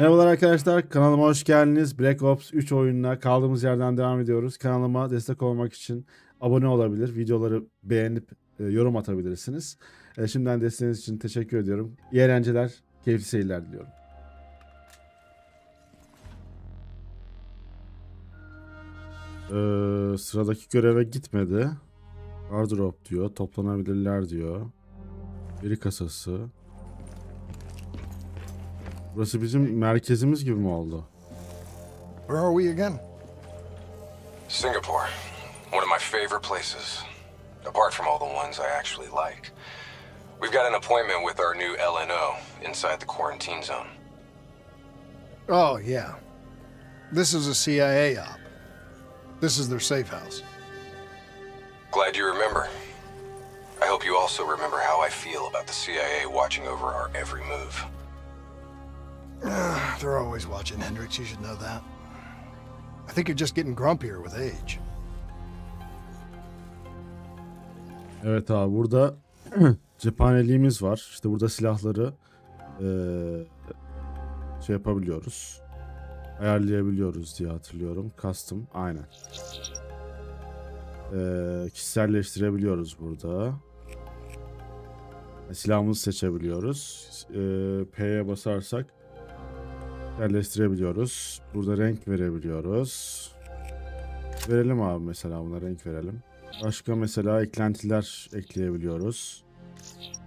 Merhabalar arkadaşlar, kanalıma hoş geldiniz. Black Ops 3 oyununa kaldığımız yerden devam ediyoruz. Kanalıma destek olmak için abone olabilir, videoları beğenip yorum atabilirsiniz. Şimdiden desteğiniz için teşekkür ediyorum. İyi eğlenceler, keyifli seyirler diliyorum. Sıradaki göreve gitmedi. Airdrop diyor, toplanabilirler diyor. Biri kasası. Burası bizim merkezimiz gibi mi oldu? Where are we again? Singapore. One of my favorite places. Apart from all the ones I actually like. We've got an appointment with our new LNO inside the quarantine zone. Oh, yeah. This is a CIA op. This is their safe house. Glad you remember. I hope you also remember how I feel about the CIA watching over our every move. They're always watching, Hendricks. You should know that. I think you're just getting grumpier with age. Evet abi, burada cephaneliğimiz var. İşte burada silahları şey yapabiliyoruz. Ayarlayabiliyoruz diye hatırlıyorum. Custom, aynen. Kişiselleştirebiliyoruz burada. Silahımızı seçebiliyoruz. P'ye basarsak yerleştirebiliyoruz. Burada renk verebiliyoruz. Verelim abi, mesela buna renk verelim. Başka mesela eklentiler ekleyebiliyoruz.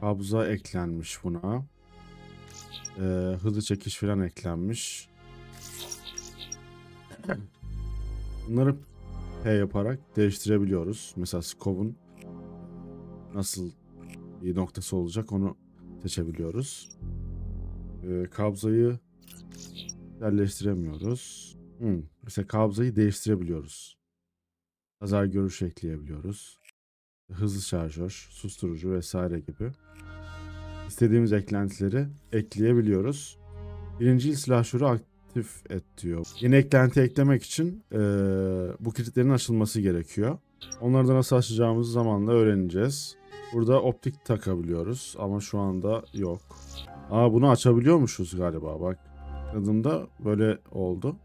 Kabza eklenmiş buna. Hızlı çekiş falan eklenmiş. Bunları P yaparak değiştirebiliyoruz. Mesela scope'un nasıl bir noktası olacak onu seçebiliyoruz. Kabzayı yerleştiremiyoruz. Mesela kabzayı değiştirebiliyoruz. Lazer görüş ekleyebiliyoruz. Hızlı şarjör, susturucu vesaire gibi. İstediğimiz eklentileri ekleyebiliyoruz. Birincil silahşörü aktif et diyor. Yeni eklenti eklemek için bu kilitlerin açılması gerekiyor. Onları da nasıl açacağımızı zamanla öğreneceğiz. Burada optik takabiliyoruz ama şu anda yok. Aa, bunu açabiliyormuşuz galiba, bak. Adımda böyle oldu.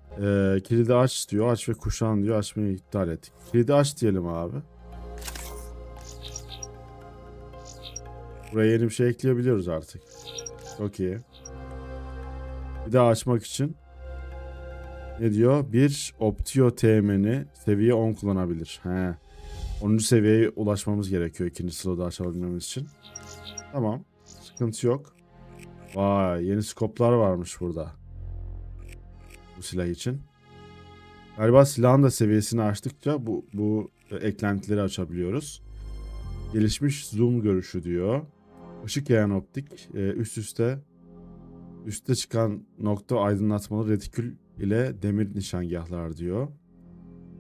Kilidi aç diyor. Aç ve kuşan diyor. Açmayı iptal ettik. Kilidi aç diyelim abi. Buraya yeni bir şey ekleyebiliyoruz artık. Çok iyi. Bir daha açmak için ne diyor? Bir optiyo teğmeni seviye 10 kullanabilir. He. 10. seviyeye ulaşmamız gerekiyor. 2. slot'u açabilmemiz için. Tamam. Sıkıntı yok. Vay, yeni skoplar varmış burada. Bu silah için. Galiba silahın da seviyesini açtıkça bu eklentileri açabiliyoruz. Gelişmiş zoom görüşü diyor. Işık yayan optik. Üste çıkan nokta aydınlatmalı retikül ile demir nişangahlar diyor.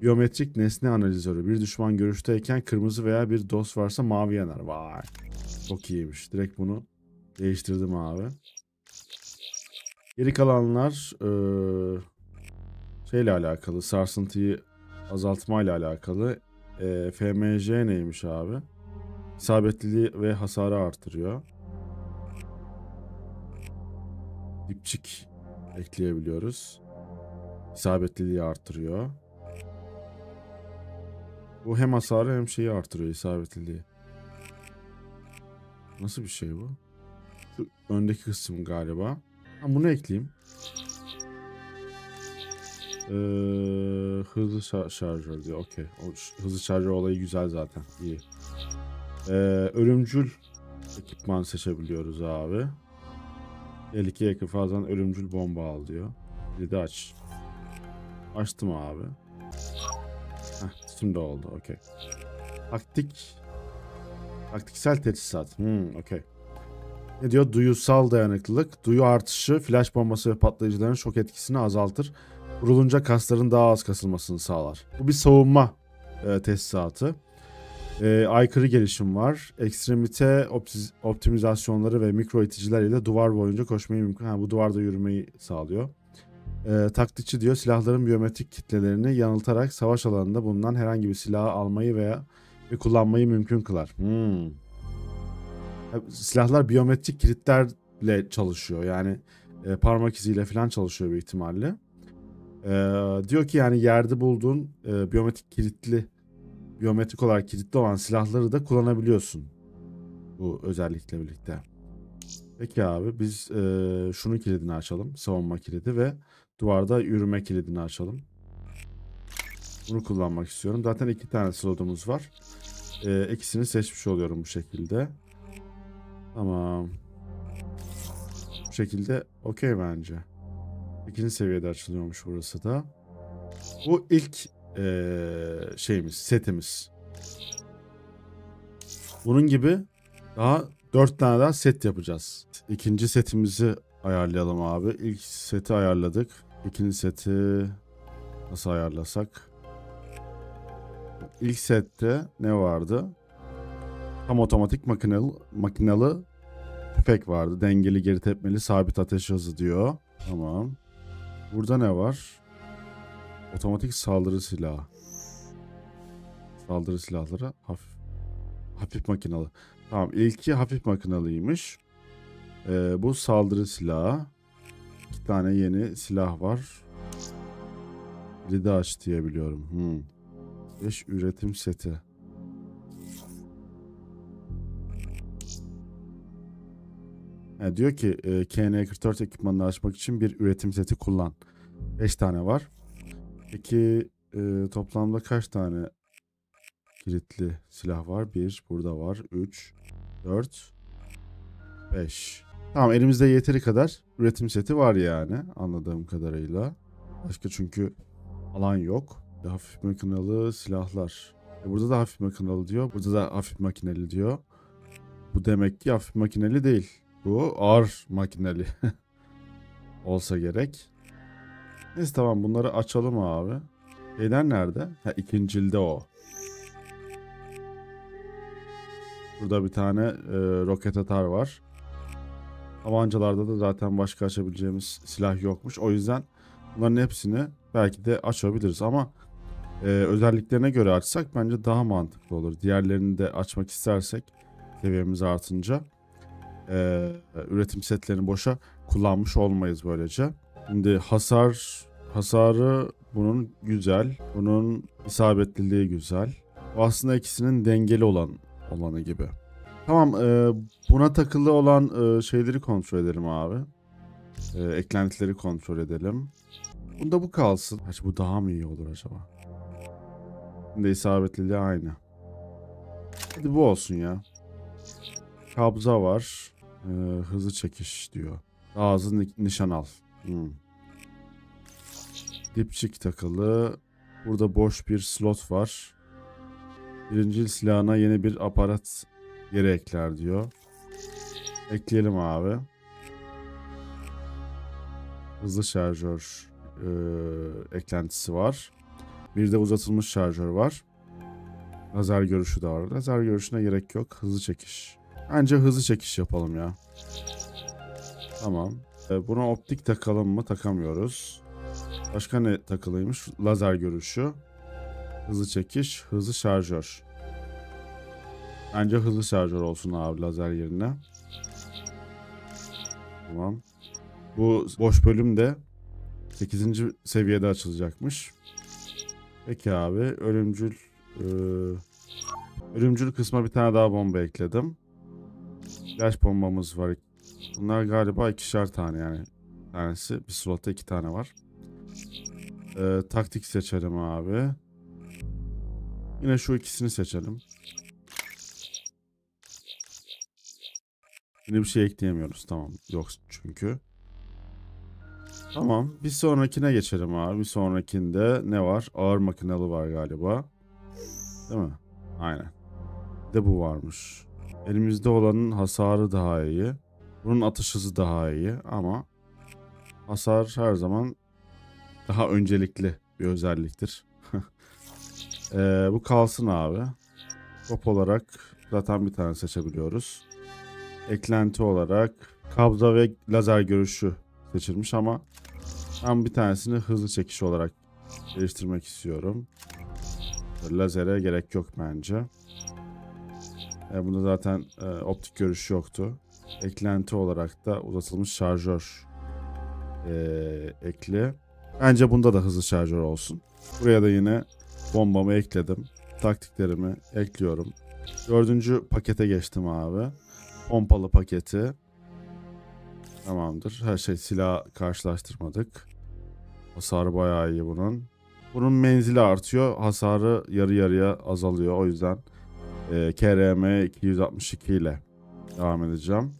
Biyometrik nesne analizörü. Bir düşman görüşteyken kırmızı veya bir dost varsa mavi yanar. Vay. Çok iyiymiş. Direkt bunu değiştirdim abi. Geri kalanlar şeyle alakalı, sarsıntıyı azaltmayla alakalı. FMJ neymiş abi? İsabetliliği ve hasarı artırıyor. Dipçik ekleyebiliyoruz. İsabetliliği artırıyor. Bu hem hasarı hem şeyi artırıyor, isabetliliği. Nasıl bir şey bu? Şu öndeki kısım galiba. Ben bunu ekleyeyim. Hızlı şarjör diyor. Okey. Hızlı şarjör olayı güzel zaten. İyi. Ölümcül ekipman seçebiliyoruz abi. 52 yakın fazladan ölümcül bomba al diyor. Bir de aç. Açtım abi. Heh, şimdi oldu. Okey. Taktiksel teçhizat. Okey. Ne diyor? Duyusal dayanıklılık. Duyu artışı flash bombası ve patlayıcıların şok etkisini azaltır. Vurulunca kasların daha az kasılmasını sağlar. Bu bir savunma tesisatı. Aykırı gelişim var. Ekstremite optimizasyonları ve mikro iticiler ile duvar boyunca koşmayı mümkün. Bu duvarda yürümeyi sağlıyor. Taklitçi diyor, silahların biyometrik kitlelerini yanıltarak savaş alanında bulunan herhangi bir silahı almayı veya kullanmayı mümkün kılar. Silahlar biyometrik kilitlerle çalışıyor. Yani parmak iziyle falan çalışıyor bir ihtimalle. Diyor ki yani yerde bulduğun biyometrik olarak kilitli olan silahları da kullanabiliyorsun bu özellikle birlikte. Peki abi biz şunun kilidini açalım, savunma kilidi ve duvarda yürüme kilidini açalım. Bunu kullanmak istiyorum. Zaten iki tane slotumuz var. İkisini seçmiş oluyorum bu şekilde. Tamam. Bu şekilde okey bence. İkinci seviyede açılıyormuş burası da. Bu ilk şeyimiz, setimiz. Bunun gibi daha 4 tane daha set yapacağız. İkinci setimizi ayarlayalım abi. İlk seti ayarladık. İkinci seti nasıl ayarlasak? İlk sette ne vardı? Tam otomatik makinalı tüfek vardı. Dengeli, geri tepmeli, sabit ateş hızı diyor. Tamam. Burada ne var? Otomatik saldırı silahı. Saldırı silahları hafif makinalı. Tamam, ilki hafif makinalıymış. Bu saldırı silahı. 2 tane yeni silah var. Biri de aç diye biliyorum. 5 üretim seti. Yani diyor ki KN44 ekipmanını açmak için bir üretim seti kullan. 5 tane var. Peki toplamda kaç tane kilitli silah var? 1, burada var. 3, 4, 5. Tamam, elimizde yeteri kadar üretim seti var yani anladığım kadarıyla. Başka çünkü alan yok. Hafif makinalı silahlar. Burada da hafif makinalı diyor. Burada da hafif makineli diyor. Bu demek ki hafif makineli değil. Bu ağır makineli olsa gerek. Neyse tamam, bunları açalım abi. Şeyler nerede? Ha, ikincilde o. Burada bir tane roket atar var. Tabancalarda da zaten başka açabileceğimiz silah yokmuş. O yüzden bunların hepsini belki de açabiliriz ama özelliklerine göre açsak bence daha mantıklı olur. Diğerlerini de açmak istersek seviyemiz artınca üretim setlerini boşa kullanmış olmayız böylece. Şimdi hasarı bunun güzel, bunun isabetliliği güzel. Bu aslında ikisinin dengeli olanı gibi. Tamam, buna takılı olan şeyleri kontrol edelim abi. Eklentileri kontrol edelim. Bunda bu kalsın. Acaba bu daha mı iyi olur acaba? Şimdi isabetliliği aynı. Hadi bu olsun ya. Kabza var. Hızlı çekiş diyor. Daha hızlı nişan al. Dipçik takılı. Burada boş bir slot var. Birincil silahına yeni bir aparat yeri ekler diyor. Ekleyelim abi. Hızlı şarjör eklentisi var. Bir de uzatılmış şarjör var. Lazer görüşü de var. Lazer görüşüne gerek yok. Hızlı çekiş. Bence hızlı çekiş yapalım ya. Tamam. Buna optik takalım mı? Takamıyoruz. Başka ne takılıymış? Lazer görüşü. Hızlı çekiş. Hızlı şarjör. Bence hızlı şarjör olsun abi lazer yerine. Tamam. Bu boş bölüm de 8. seviyede açılacakmış. Peki abi. Ölümcül kısma bir tane daha bomba ekledim. Flash bombamız var. Bunlar galiba 2'şer tane yani. Bir tanesi bir slotta 2 tane var. Taktik seçelim abi. Yine şu ikisini seçelim. Yine bir şey ekleyemiyoruz. Tamam. Yok çünkü. Tamam. Bir sonrakine geçelim abi. Bir sonrakinde ne var? Ağır makinalı var galiba. Değil mi? Aynen. Bir de bu varmış. Elimizde olanın hasarı daha iyi. Bunun atış hızı daha iyi ama hasar her zaman daha öncelikli bir özelliktir. Bu kalsın abi. Top olarak zaten bir tane seçebiliyoruz. Eklenti olarak kabza ve lazer görüşü seçilmiş ama ben bir tanesini hızlı çekiş olarak değiştirmek istiyorum. Lazere gerek yok bence. Bunda zaten optik görüş yoktu. Eklenti olarak da uzatılmış şarjör ekle. Bence bunda da hızlı şarjör olsun. Buraya da yine bombamı ekledim. Taktiklerimi ekliyorum. 4. pakete geçtim abi. Pompalı paketi. Tamamdır. Her şey, silah karşılaştırmadık. Hasarı bayağı iyi bunun. Bunun menzili artıyor. Hasarı yarı yarıya azalıyor. O yüzden KRM 262 ile devam edeceğim.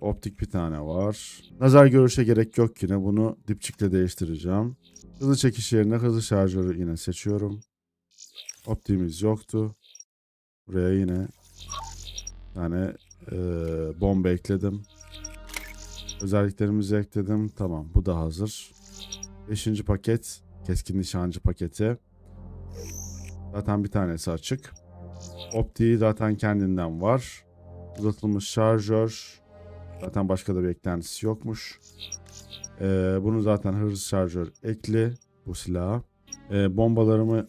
Optik bir tane var. Nazar görüşe gerek yok yine. Bunu dipçikle değiştireceğim. Hızlı çekiş yerine hızlı şarjörü yine seçiyorum. Optiğimiz yoktu. Buraya yine yani bomba ekledim. Özelliklerimizi ekledim. Tamam, bu da hazır. 5. paket. Keskin nişancı paketi. Zaten bir tanesi açık. Optiği zaten kendinden var. Uzatılmış şarjör. Zaten başka da bir beklentisi yokmuş. Bunu zaten hızlı şarjör ekli. Bu silaha. Bombalarımı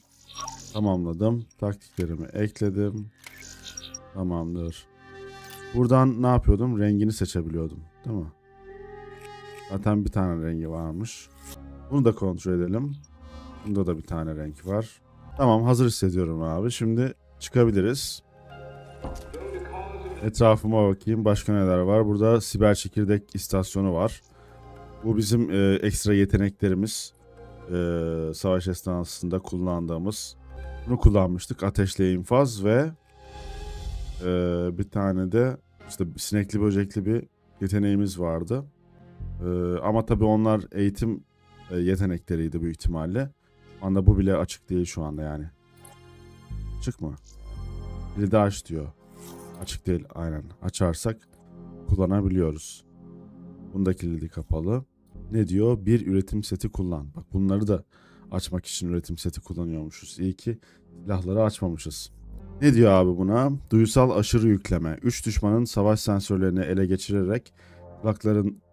tamamladım. Taktiklerimi ekledim. Tamamdır. Buradan ne yapıyordum? Rengini seçebiliyordum. Değil mi? Zaten bir tane rengi varmış. Bunu da kontrol edelim. Bunda da bir tane renk var. Tamam, hazır hissediyorum abi. Şimdi çıkabiliriz. Etrafıma bakayım. Başka neler var? Burada siber çekirdek istasyonu var. Bu bizim ekstra yeteneklerimiz. Savaş esnasında kullandığımız. Bunu kullanmıştık. Ateşle infaz ve bir tane de işte sinekli böcekli bir yeteneğimiz vardı. Ama tabii onlar eğitim yetenekleriydi büyük ihtimalle. Şu anda bu bile açık değil şu anda yani. Açık mı? Biri de aç diyor. Açık değil, aynen. Açarsak kullanabiliyoruz. Bundaki kilidi kapalı. Ne diyor? Bir üretim seti kullan. Bak, bunları da açmak için üretim seti kullanıyormuşuz. İyi ki silahları açmamışız. Ne diyor abi buna? Duysal aşırı yükleme. 3 düşmanın savaş sensörlerini ele geçirerek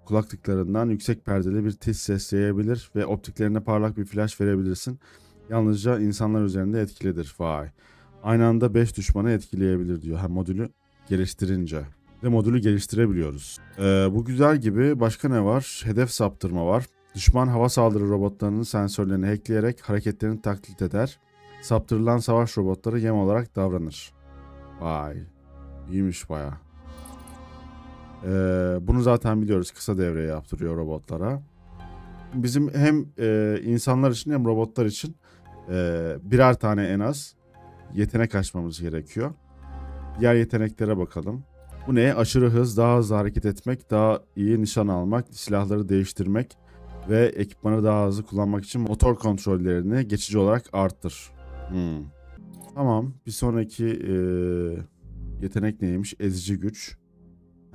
kulaklıklarından yüksek perdeli bir tiz ses yayabilir ve optiklerine parlak bir flash verebilirsin. Yalnızca insanlar üzerinde etkilidir. Vay. Aynı anda 5 düşmanı etkileyebilir diyor. Ha, modülü geliştirince. Ve modülü geliştirebiliyoruz. Bu güzel gibi. Başka ne var? Hedef saptırma var. Düşman hava saldırı robotlarının sensörlerini hackleyerek hareketlerini taklit eder. Saptırılan savaş robotları yem olarak davranır. Vay. İyiymiş bayağı. Bunu zaten biliyoruz. Kısa devreye yaptırıyor robotlara. Bizim hem insanlar için hem robotlar için birer tane en az yetenek açmamız gerekiyor. Diğer yeteneklere bakalım. Bu ne? Aşırı hız, daha hızlı hareket etmek, daha iyi nişan almak, silahları değiştirmek ve ekipmanı daha hızlı kullanmak için motor kontrollerini geçici olarak arttır. Tamam. Bir sonraki yetenek neymiş? Ezici güç.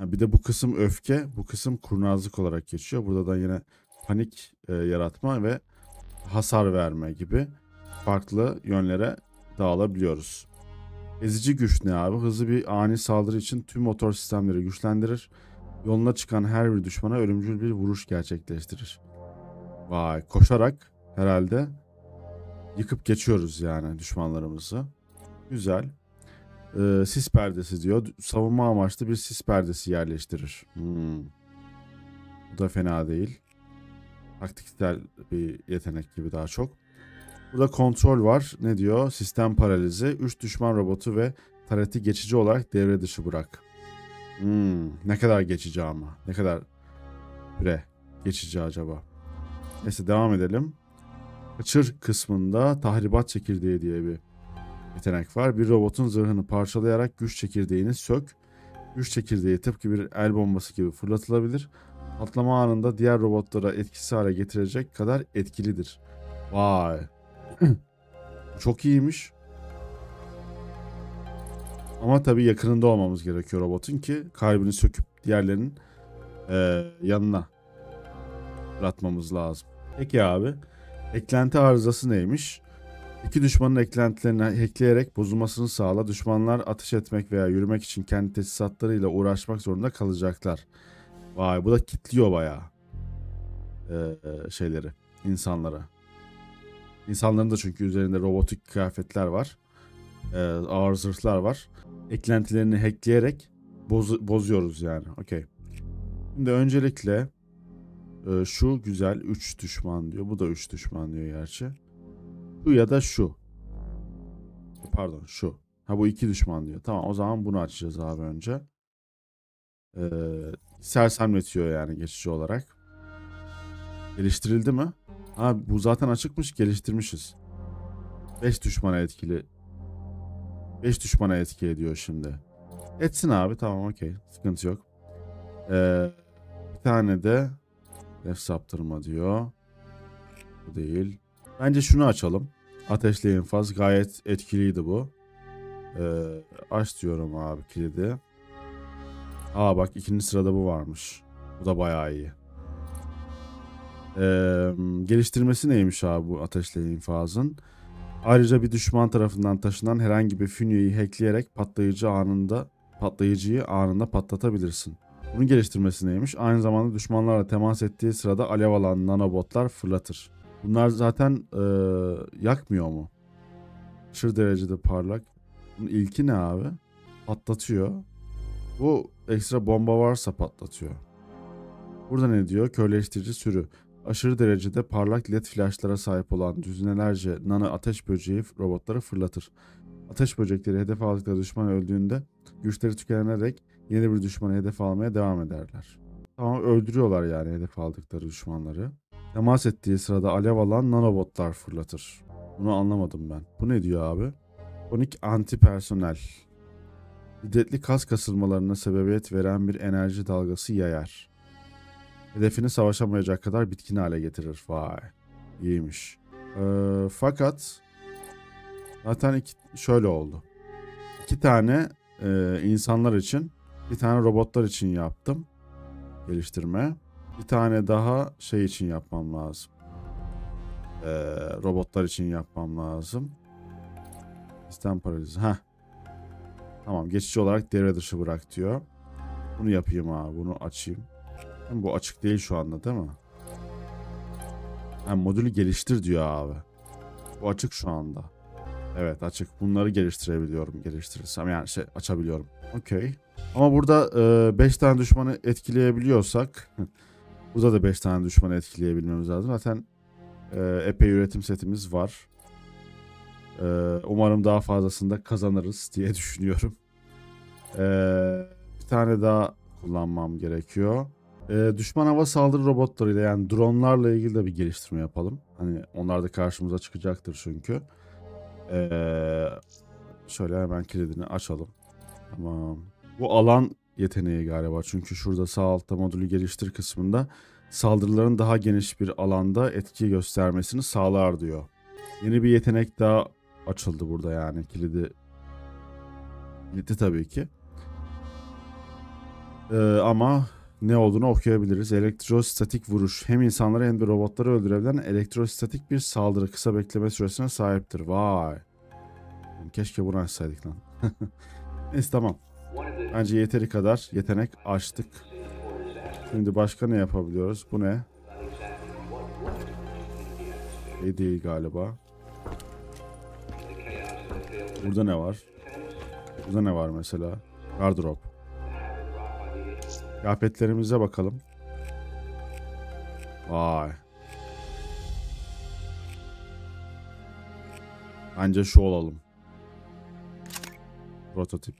Bir de bu kısım öfke, bu kısım kurnazlık olarak geçiyor. Burada da yine panik yaratma ve hasar verme gibi farklı yönlere dağılabiliyoruz. Ezici güç ne abi? Hızlı bir ani saldırı için tüm motor sistemleri güçlendirir. Yoluna çıkan her bir düşmana ölümcül bir vuruş gerçekleştirir. Vay, koşarak herhalde yıkıp geçiyoruz yani düşmanlarımızı. Güzel. Sis perdesi diyor. Savunma amaçlı bir sis perdesi yerleştirir. Bu da fena değil. Taktiksel bir yetenek gibi daha çok. Burada kontrol var. Ne diyor? Sistem paralizi. 3 düşman robotu ve tareti geçici olarak devre dışı bırak. Ne kadar geçici ama. Ne kadar süre geçici acaba? Neyse, devam edelim. Kaçır kısmında tahribat çekirdeği diye bir yetenek var. Bir robotun zırhını parçalayarak güç çekirdeğini sök. Güç çekirdeği tıpkı bir el bombası gibi fırlatılabilir. Patlama anında diğer robotlara etkisiz hale getirecek kadar etkilidir. Vay. Çok iyiymiş. Ama tabii yakınında olmamız gerekiyor robotun ki kalbini söküp diğerlerinin yanına fırlatmamız lazım. Peki abi. Eklenti arızası neymiş? 2 düşmanın eklentilerini hackleyerek bozulmasını sağla. Düşmanlar ateş etmek veya yürümek için kendi tesisatlarıyla uğraşmak zorunda kalacaklar. Vay, bu da kilitliyor bayağı şeyleri, insanlara. İnsanların da çünkü üzerinde robotik kıyafetler var. Ağır zırhlar var. Eklentilerini hackleyerek bozuyoruz yani. Okey. Şimdi öncelikle Şu güzel, 3 düşman diyor. Bu da 3 düşman diyor gerçi. Bu ya da şu. Pardon şu. Ha bu 2 düşman diyor. Tamam o zaman bunu açacağız abi önce. Sersemletiyor yani geçici olarak. Geliştirildi mi? Ha bu zaten açıkmış, geliştirmişiz. 5 düşmana etkili. 5 düşmana etki ediyor şimdi. Etsin abi, tamam okey. Sıkıntı yok. Bir tane de hedef saptırma diyor. Bu değil. Bence şunu açalım. Ateşli infaz, gayet etkiliydi bu. Aç diyorum abi kilidi. Aa bak 2. sırada bu varmış. Bu da bayağı iyi. Geliştirmesi neymiş abi bu ateşli infazın? Ayrıca bir düşman tarafından taşınan herhangi bir fünyeyi hackleyerek patlayıcıyı anında patlatabilirsin. Bunun geliştirmesi neymiş? Aynı zamanda düşmanlarla temas ettiği sırada alev alan nanobotlar fırlatır. Bunlar zaten yakmıyor mu? Aşırı derecede parlak. Bunun ilki ne abi? Patlatıyor. Bu ekstra bomba varsa patlatıyor. Burada ne diyor? Körleştirici sürü. Aşırı derecede parlak led flashlara sahip olan düzinelerce nano ateş böceği robotları fırlatır. Ateş böcekleri hedef aldıkları düşman öldüğünde güçleri tükenerek yeni bir düşmanı hedef almaya devam ederler. Tamam öldürüyorlar yani hedef aldıkları düşmanları. Temas ettiği sırada alev alan nanobotlar fırlatır. Bunu anlamadım ben. Bu ne diyor abi? 12 antipersonel. Şiddetli kas kasılmalarına sebebiyet veren bir enerji dalgası yayar. Hedefini savaşamayacak kadar bitkin hale getirir. Vay. İyiymiş. Fakat zaten şöyle oldu. 2 tane insanlar için, 1 tane robotlar için yaptım. Geliştirme. 1 tane daha şey için yapmam lazım. Robotlar için yapmam lazım. Sistem paralizi. Heh. Tamam geçici olarak devre dışı bırak diyor. Bunu yapayım abi. Bunu açayım. Hem bu açık değil şu anda değil mi? Hem modülü geliştir diyor abi. Bu açık şu anda. Evet açık. Bunları geliştirebiliyorum. Geliştirirsem yani şey açabiliyorum. Okey. Ama burada 5 tane düşmanı etkileyebiliyorsak burada da 5 tane düşmanı etkileyebilmemiz lazım. Zaten epey üretim setimiz var. Umarım daha fazlasında kazanırız diye düşünüyorum. Bir tane daha kullanmam gerekiyor. Düşman hava saldırı robotlarıyla yani dronlarla ilgili de bir geliştirme yapalım. Hani onlar da karşımıza çıkacaktır çünkü. Şöyle hemen kilidini açalım. Tamam. Bu alan yeteneği galiba. Çünkü şurada sağ altta modülü geliştir kısmında saldırıların daha geniş bir alanda etki göstermesini sağlar diyor. Yeni bir yetenek daha açıldı burada yani kilidi. Kilidi tabii ki. Ama ne olduğunu okuyabiliriz. Elektrostatik vuruş. Hem insanları hem de robotları öldürebilen elektrostatik bir saldırı kısa bekleme süresine sahiptir. Vay. Keşke bunu açsaydık lan. Neyse tamam. Bence yeteri kadar yetenek açtık. Şimdi başka ne yapabiliyoruz? Bu ne? Değil galiba. Burada ne var? Burada ne var mesela? Gardırop. Kıyafetlerimize bakalım. Vay. Bence şu olalım. Prototip.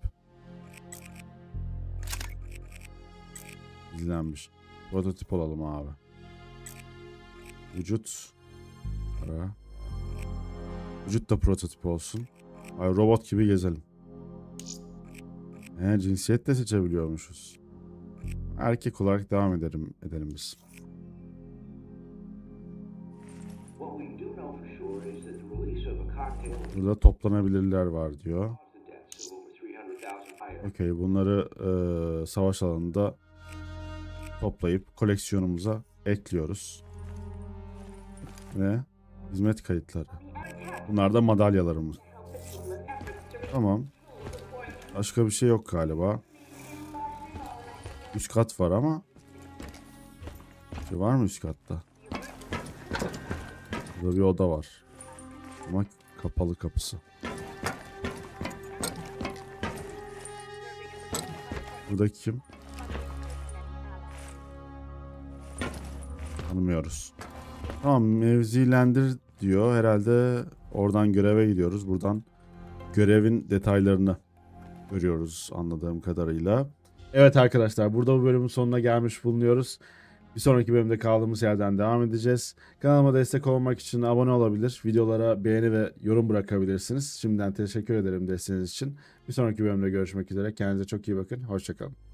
İzlenmiş. Prototip olalım abi. Vücut. Ara. Vücut da prototip olsun. Ay robot gibi gezelim. Cinsiyet de seçebiliyormuşuz. Erkek olarak devam edelim biz. Burada toplanabilirler var diyor. Okey, bunları savaş alanında toplayıp koleksiyonumuza ekliyoruz. Ve hizmet kayıtları. Bunlar da madalyalarımız. Tamam. Başka bir şey yok galiba. Üst kat var ama. Şey var mı üst katta? Burada bir oda var. Ama kapalı kapısı. Buradaki kim? tanımıyoruz. Tamam, mevzilendir diyor. Herhalde oradan göreve gidiyoruz. Buradan görevin detaylarını görüyoruz anladığım kadarıyla. Evet arkadaşlar, burada bu bölümün sonuna gelmiş bulunuyoruz. Bir sonraki bölümde kaldığımız yerden devam edeceğiz. Kanalıma destek olmak için abone olabilir, videolara beğeni ve yorum bırakabilirsiniz. Şimdiden teşekkür ederim desteğiniz için. Bir sonraki bölümde görüşmek üzere. Kendinize çok iyi bakın. Hoşça kalın.